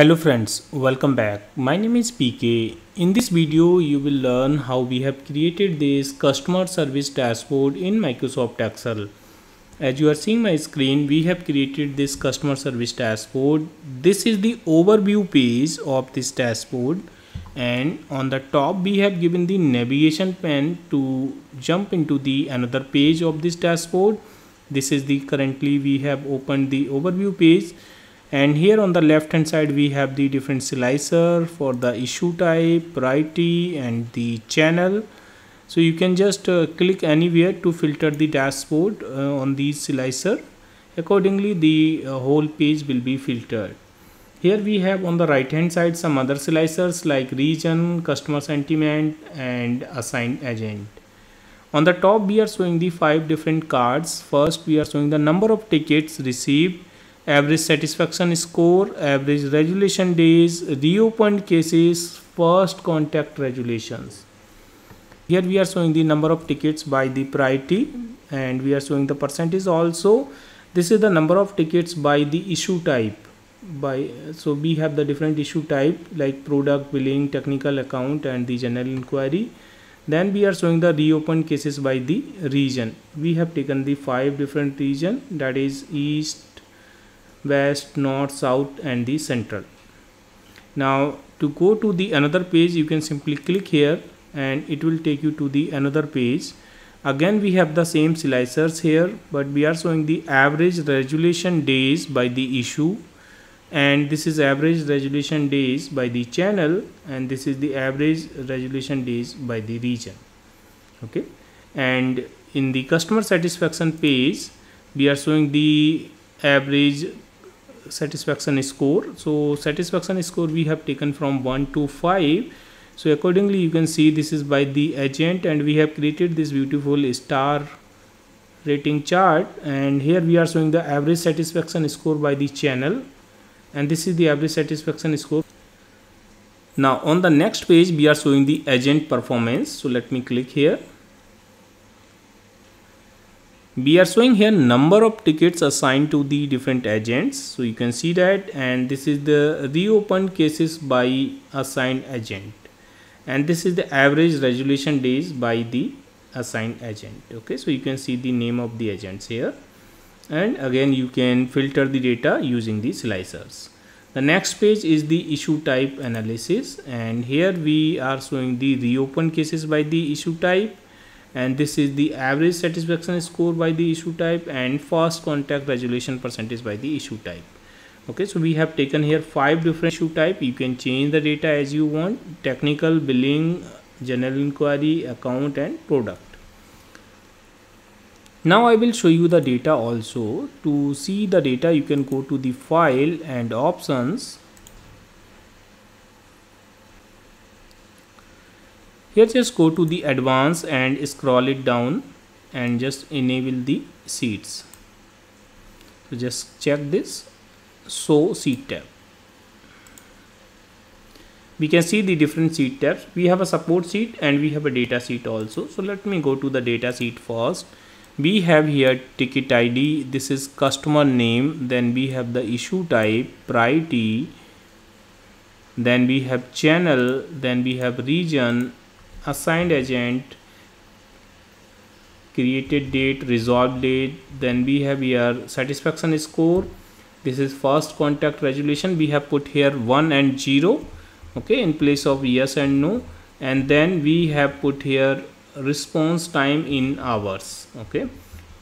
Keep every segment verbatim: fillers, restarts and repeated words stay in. Hello friends, welcome back. My name is P K. In this video you will learn how we have created this customer service dashboard in Microsoft Excel. As you are seeing my screen, we have created this customer service dashboard. This is the overview page of this dashboard, and on the top we have given the navigation pane to jump into the another page of this dashboard. This is the currently we have opened the overview page. And here on the left hand side we have the different slicer for the issue type, priority and the channel. So you can just uh, click anywhere to filter the dashboard uh, on the slicer. Accordingly the uh, whole page will be filtered. Here we have on the right hand side some other slicers like region, customer sentiment and assigned agent. On the top we are showing the five different cards. First we are showing the number of tickets received, average satisfaction score, average resolution days, reopened cases, first contact resolutions. Here we are showing the number of tickets by the priority and we are showing the percentage also. This is the number of tickets by the issue type. By so we have the different issue type like product, billing, technical account and the general inquiry. Then we are showing the reopened cases by the region. We have taken the five different region, that is east, west, north, south and the central. Now to go to the another page you can simply click here and it will take you to the another page. Again we have the same slicers here, but we are showing the average resolution days by the issue, and this is average resolution days by the channel, and this is the average resolution days by the region. Okay, and in the customer satisfaction page we are showing the average satisfaction score. So satisfaction score we have taken from one to five, so accordingly you can see this is by the agent, and we have created this beautiful star rating chart. And here we are showing the average satisfaction score by the channel, and this is the average satisfaction score. Now on the next page we are showing the agent performance, so let me click here. We are showing here number of tickets assigned to the different agents, so you can see that, and this is the reopened cases by assigned agent, and this is the average resolution days by the assigned agent. Okay, so you can see the name of the agents here, and again you can filter the data using the slicers. The next page is the issue type analysis, and here we are showing the reopened cases by the issue type, and this is the average satisfaction score by the issue type and first contact resolution percentage by the issue type. Okay, so we have taken here five different issue type. You can change the data as you want: technical, billing, general inquiry, account and product. Now I will show you the data also. To see the data you can go to the file and options. Here just go to the advanced and scroll it down and just enable the sheets. So just check this show sheet tab. We can see the different sheet tabs. We have a support sheet and we have a data sheet also. So let me go to the data sheet first. We have here ticket I D, this is customer name, then we have the issue type, priority, then we have channel, then we have region, assigned agent, created date, resolved date, then we have here satisfaction score, this is first contact resolution, we have put here one and zero, okay, in place of yes and no, and then we have put here response time in hours. Okay,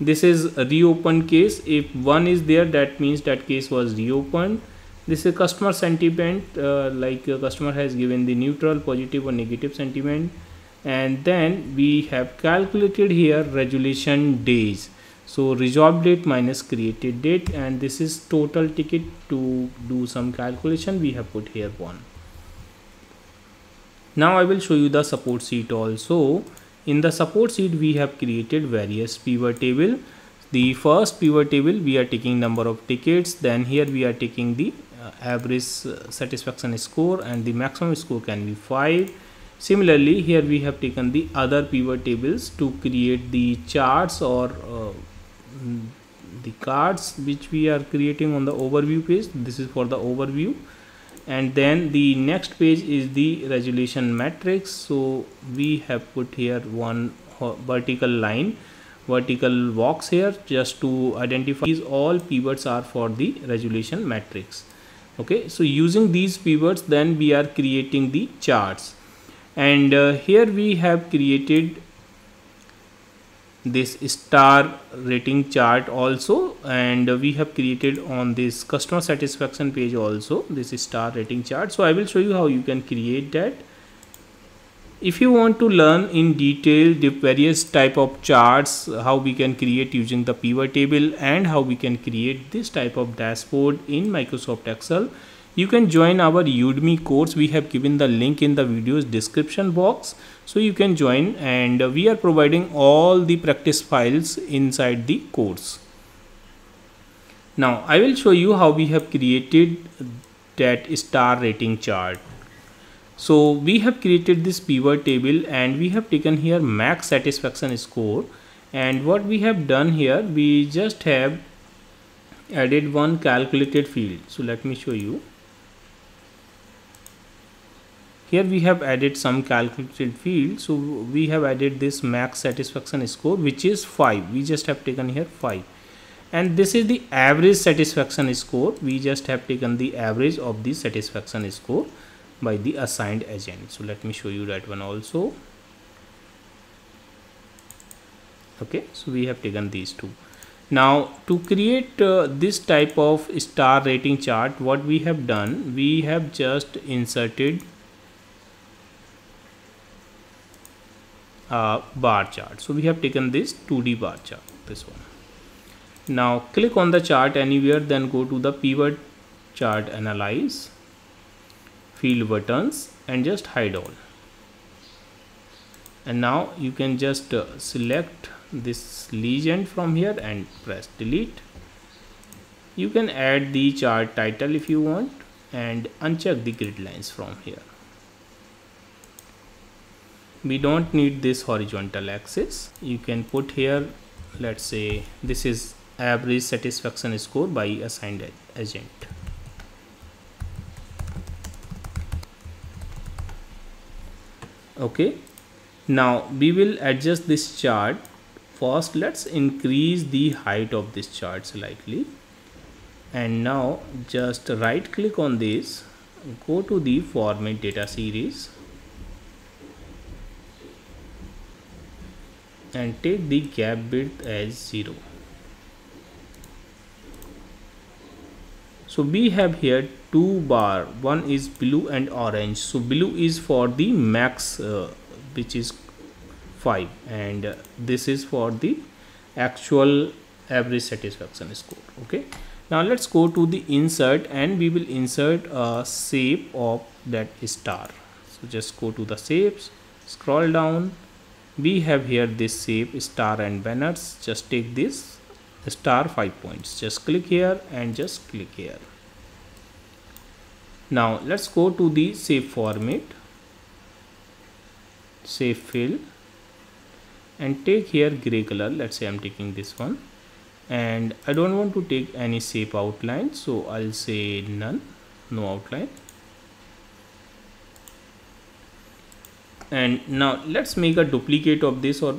this is a reopened case. If one is there, that means that case was reopened. This is customer sentiment, uh, like uh, customer has given the neutral, positive or negative sentiment, and then we have calculated here resolution days, so resolved date minus created date, and this is total ticket. To do some calculation we have put here one. Now I will show you the support sheet also. In the support sheet we have created various pivot table. The first pivot table we are taking number of tickets, then here we are taking the Uh, average uh, satisfaction score, and the maximum score can be five. Similarly here we have taken the other pivot tables to create the charts or uh, the cards which we are creating on the overview page. This is for the overview, and then the next page is the resolution matrix. So we have put here one vertical line, vertical box here, just to identify. These all pivots are for the resolution matrix. Okay, so using these pivots then we are creating the charts, and uh, here we have created this star rating chart also, and we have created on this customer satisfaction page also this star rating chart. So I will show you how you can create that. If you want to learn in detail the various type of charts, how we can create using the pivot table and how we can create this type of dashboard in Microsoft Excel, you can join our Udemy course. We have given the link in the video's description box, so you can join, and we are providing all the practice files inside the course. Now I will show you how we have created that star rating chart. So we have created this pivot table and we have taken here max satisfaction score, and what we have done here, we just have added one calculated field. So let me show you. Here we have added some calculated field. So we have added this max satisfaction score, which is five. We just have taken here five, and this is the average satisfaction score. We just have taken the average of the satisfaction score by the assigned agent. So let me show you that one also. Okay, so we have taken these two. Now to create uh, this type of star rating chart, what we have done, we have just inserted a bar chart. So we have taken this two D bar chart, this one. Now click on the chart anywhere, then go to the pivot chart analyze, field buttons, and just hide all. And now you can just uh, select this legend from here and press delete. You can add the chart title if you want, and uncheck the grid lines from here. We don't need this horizontal axis. You can put here, let's say this is average satisfaction score by assigned agent. Okay, now we will adjust this chart. First let's increase the height of this chart slightly, and now just right click on this, go to the format data series, and take the gap width as zero. So we have here two bar, one is blue and orange. So blue is for the max uh, which is five, and uh, this is for the actual average satisfaction score. Okay, now let's go to the insert, and we will insert a shape of that star. So just go to the shapes, scroll down. We have here this shape, star and banners. Just take this star five points, just click here and just click here. Now let's go to the shape format, shape fill, and take here gray color. Let's say I'm taking this one, and I don't want to take any shape outline, so I'll say none, no outline. And now let's make a duplicate of this, or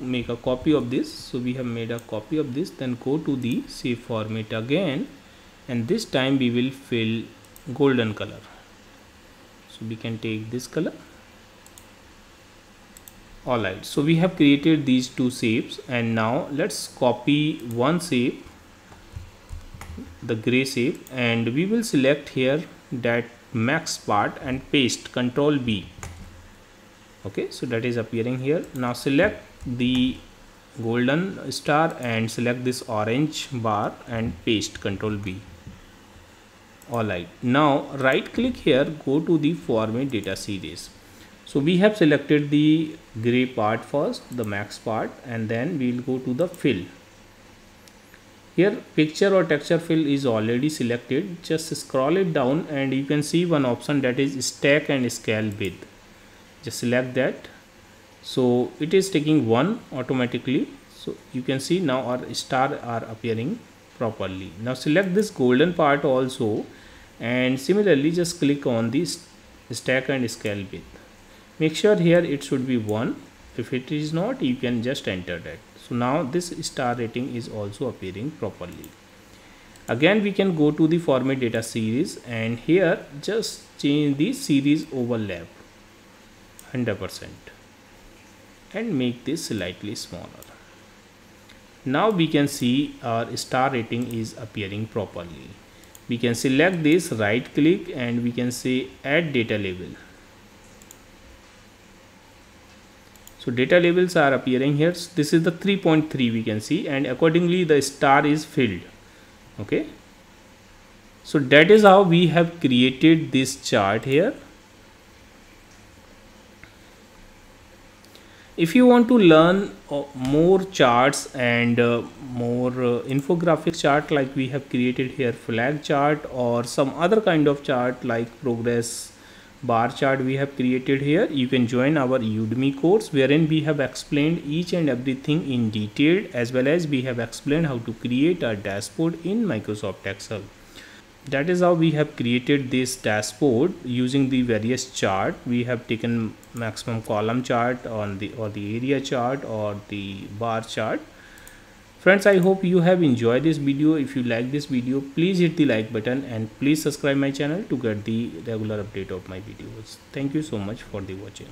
make a copy of this. So we have made a copy of this. Then go to the shape format again, and this time we will fill golden color. So we can take this color. Alright, so we have created these two shapes, and now let's copy one shape, the gray shape, and we will select here that max part and paste, Control B. Okay, so that is appearing here. Now select the golden star and select this orange bar and paste, Control B. Alright, now right click here, go to the format data series. So we have selected the gray part first, the max part, and then we will go to the fill. Here picture or texture fill is already selected. Just scroll it down and you can see one option, that is stack and scale width. Just select that. So it is taking one automatically. So you can see now our star are appearing properly. Now select this golden part also and similarly just click on this stack and scale width. Make sure here it should be one. If it is not, you can just enter that. So now this star rating is also appearing properly. Again, we can go to the format data series and here just change the series overlap one hundred percent and make this slightly smaller. Now we can see our star rating is appearing properly. We can select this, right click, and we can say add data label. So data labels are appearing here. This is the three point three we can see, and accordingly the star is filled. Okay, so that is how we have created this chart here. If you want to learn uh, more charts and uh, more uh, infographic chart like we have created here, flag chart or some other kind of chart like progress bar chart we have created here, you can join our Udemy course, wherein we have explained each and everything in detail, as well as we have explained how to create a dashboard in Microsoft Excel. That is how we have created this dashboard using the various chart. We have taken maximum column chart on the or the area chart or the bar chart. Friends, I hope you have enjoyed this video. If you like this video, please hit the like button and please subscribe my channel to get the regular update of my videos. Thank you so much for the watching.